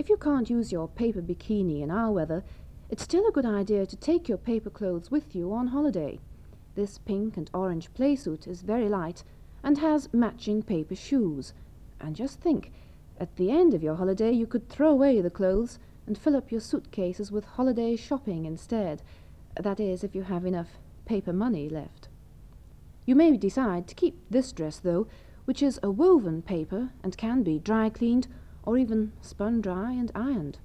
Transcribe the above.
If you can't use your paper bikini in our weather, it's still a good idea to take your paper clothes with you on holiday. This pink and orange play suit is very light and has matching paper shoes. And just think, at the end of your holiday you could throw away the clothes and fill up your suitcases with holiday shopping instead. That is, if you have enough paper money left. You may decide to keep this dress though, which is a woven paper and can be dry cleaned or even spun dry and ironed.